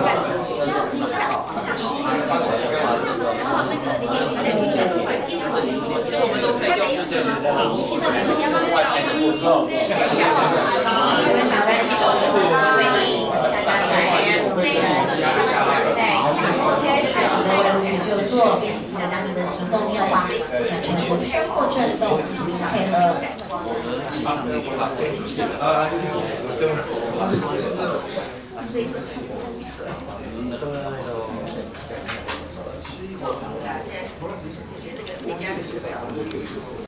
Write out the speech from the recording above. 我觉得这个评价是最好的。